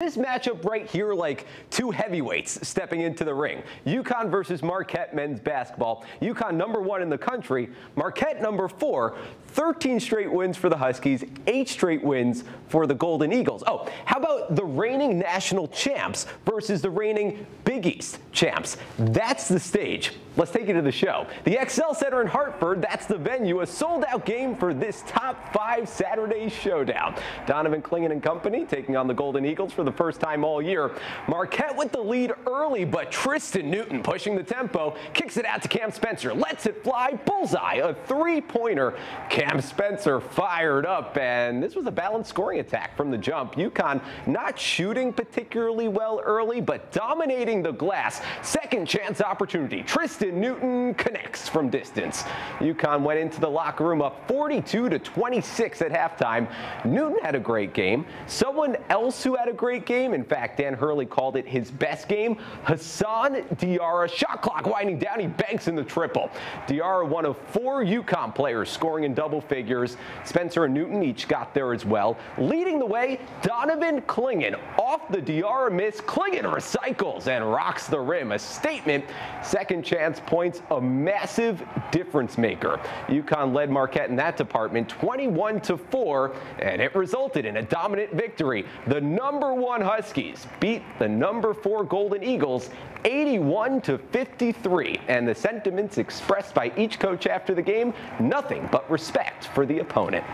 This matchup right here, like two heavyweights stepping into the ring. UConn versus Marquette men's basketball. UConn #1 in the country, Marquette #4. 13 straight wins for the Huskies, 8 straight wins for the Golden Eagles. Oh, how about the reigning national champs versus the reigning Big East champs? That's the stage. Let's take you to the show. The XL Center in Hartford, that's the venue, a sold-out game for this top 5 Saturday showdown. Donovan Clingan and company taking on the Golden Eagles for the first time all year. Marquette with the lead early, but Tristan Newton pushing the tempo, kicks it out to Cam Spencer, lets it fly, bullseye, a 3-pointer. Cam Spencer fired up, and this was a balanced scoring attack from the jump. UConn not shooting particularly well early, but dominating the glass. Second chance opportunity. Tristan Newton connects from distance. UConn went into the locker room up 42-26 at halftime. Newton had a great game. Someone else who had a great game, in fact, Dan Hurley called it his best game, Hassan Diarra. Shot clock winding down. He banks in the triple. Diarra, one of 4 UConn players scoring in double figures. Spencer and Newton each got there as well. Leading the way, Donovan Clingan. Off the Diarra miss, Clingan recycles and rocks the rim. A statement. Second chance points, a massive difference maker. UConn led Marquette in that department 21-4, and it resulted in a dominant victory. The #1 Huskies beat the #4 Golden Eagles 81-53, and the sentiments expressed by each coach after the game, nothing but respect for the opponent.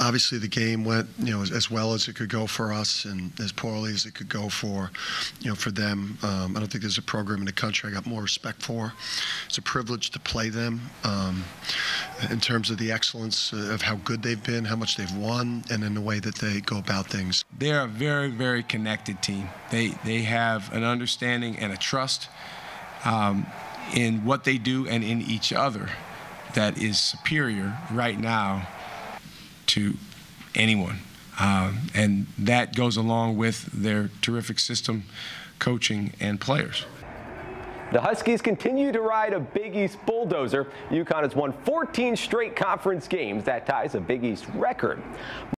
Obviously, the game went, as well as it could go for us, and as poorly as it could go for, for them. I don't think there's a program in the country I got more respect for. It's a privilege to play them. In terms of the excellence of how good they've been, how much they've won, and in the way that they go about things. They're a very, very connected team. They have an understanding and a trust in what they do and in each other that is superior right now to anyone, and that goes along with their terrific system, coaching, and players. The Huskies continue to ride a Big East bulldozer. UConn has won 14 straight conference games. That ties a Big East record.